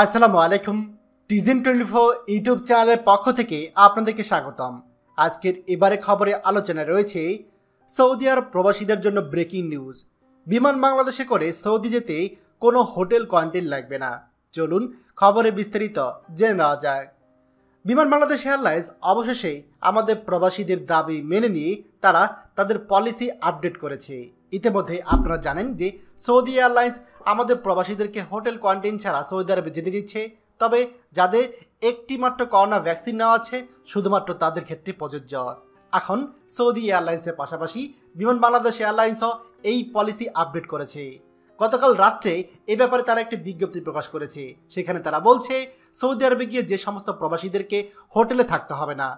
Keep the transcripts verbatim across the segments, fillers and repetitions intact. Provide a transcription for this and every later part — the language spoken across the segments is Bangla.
আসসালামু আলাইকুম টিজিন টোয়েন্টি ফোর ইউটিউব চ্যানেলের পক্ষ থেকে আপনাদেরকে স্বাগতম। আজকের এবারে খবরে আলোচনা রয়েছে সৌদি আরব প্রবাসীদের জন্য ব্রেকিং নিউজ। বিমান বাংলাদেশে করে সৌদি যেতে কোনো হোটেল কোয়ারেন্টাইন লাগবে না। চলুন খবরে বিস্তারিত জেনে নেওয়া যাক। বিমান বাংলাদেশ এয়ারলাইন্স অবশেষে আমাদের প্রবাসীদের দাবি মেনে নিয়ে তারা তাদের পলিসি আপডেট করেছে। ইতিমধ্যে আপনারা জানেন যে সৌদি এয়ারলাইন্স আমাদের প্রবাসীদেরকে হোটেল কোয়ারেন্টাইন ছাড়া সৌদি আরবে যেতে দিচ্ছে, তবে যাদের একটি মাত্র করোনা ভ্যাকসিন নেওয়া আছে শুধুমাত্র তাদের ক্ষেত্রে প্রযোজ্য। এখন সৌদি এয়ারলাইন্সের পাশাপাশি বিমান বাংলাদেশ এয়ারলাইন্সও এই পলিসি আপডেট করেছে। গতকাল রাত্রে এ ব্যাপারে তারা একটি বিজ্ঞপ্তি প্রকাশ করেছে। সেখানে তারা বলছে সৌদি আরবে গিয়ে যে সমস্ত প্রবাসীদেরকে হোটেলে থাকতে হবে না,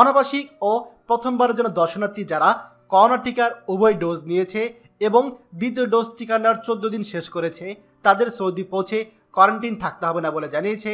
অনাবাসিক ও প্রথমবারের জন্য দর্শনার্থী যারা করোনা টিকার উভয় ডোজ নিয়েছে এবং দ্বিতীয় ডোজ টিকা নেওয়ার চোদ্দ দিন শেষ করেছে তাদের সৌদি পৌঁছে কোয়ারেন্টাইন থাকতে হবে না বলে জানিয়েছে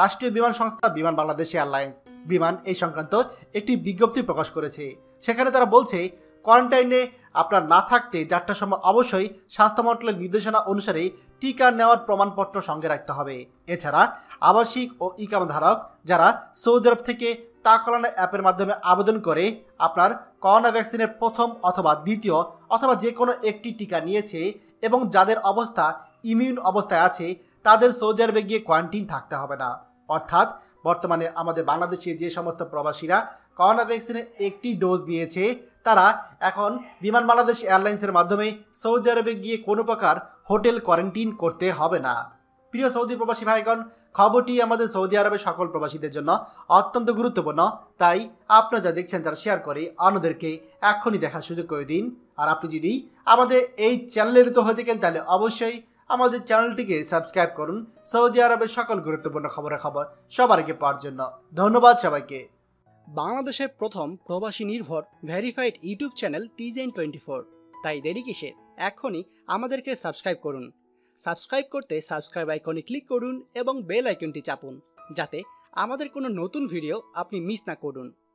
রাষ্ট্রীয় বিমান সংস্থা বিমান বাংলাদেশ এয়ারলাইন্স। বিমান এই সংক্রান্ত একটি বিজ্ঞপ্তি প্রকাশ করেছে। সেখানে তারা বলছে কোয়ারেন্টাইনে আপনার না থাকতে যাত্রার সময় অবশ্যই স্বাস্থ্য মন্ত্রণালয়ের নির্দেশনা অনুসারে টিকা নেওয়ার প্রমাণপত্র সঙ্গে রাখতে হবে। এছাড়া আবাসিক ও ইকামাধারক যারা সৌদি আরব থেকে তাকলানা অ্যাপের মাধ্যমে আবেদন করে আপনার করোনা ভ্যাকসিনের প্রথম অথবা দ্বিতীয় অথবা যে কোনো একটি টিকা নিয়েছে এবং যাদের অবস্থা ইমিউন অবস্থায় আছে তাদের সৌদি আরবে গিয়ে কোয়ারেন্টাইন থাকতে হবে না। অর্থাৎ বর্তমানে আমাদের বাংলাদেশে যে সমস্ত প্রবাসীরা করোনা ভ্যাকসিনের একটি ডোজ নিয়েছে তারা এখন বিমান বাংলাদেশ এয়ারলাইন্সের মাধ্যমে সৌদি আরবে গিয়ে কোনো প্রকার হোটেল কোয়ারেন্টাইন করতে হবে না। প্রিয় সৌদি প্রবাসী ভাইগণ, খবরটি আমাদের সৌদি আরবের সকল প্রবাসীদের জন্য অত্যন্ত গুরুত্বপূর্ণ, তাই আপনারা যা দেখছেন তারা শেয়ার করে অন্যদেরকে এখনই দেখার সুযোগ করে দিন। আর আপনি যদি আমাদের এই চ্যানেলে নতুন হয়ে থাকেন তাহলে অবশ্যই আমাদের চ্যানেলটিকে সাবস্ক্রাইব করুন সৌদি আরবের সকল গুরুত্বপূর্ণ খবরের খবর সবার আগে পাওয়ার জন্য। ধন্যবাদ সবাইকে। বাংলাদেশের প্রথম প্রবাসী নির্ভর ভেরিফাইড ইউটিউব চ্যানেল টিজেন টোয়েন্টি ফোর, তাই দেরি কিসের, এখনই আমাদেরকে সাবস্ক্রাইব করুন। সাবস্ক্রাইব করতে সাবস্ক্রাইব আইকনে ক্লিক করুন এবং বেল আইকনটি চাপুন যাতে আমাদের কোনো নতুন ভিডিও আপনি মিস না করুন।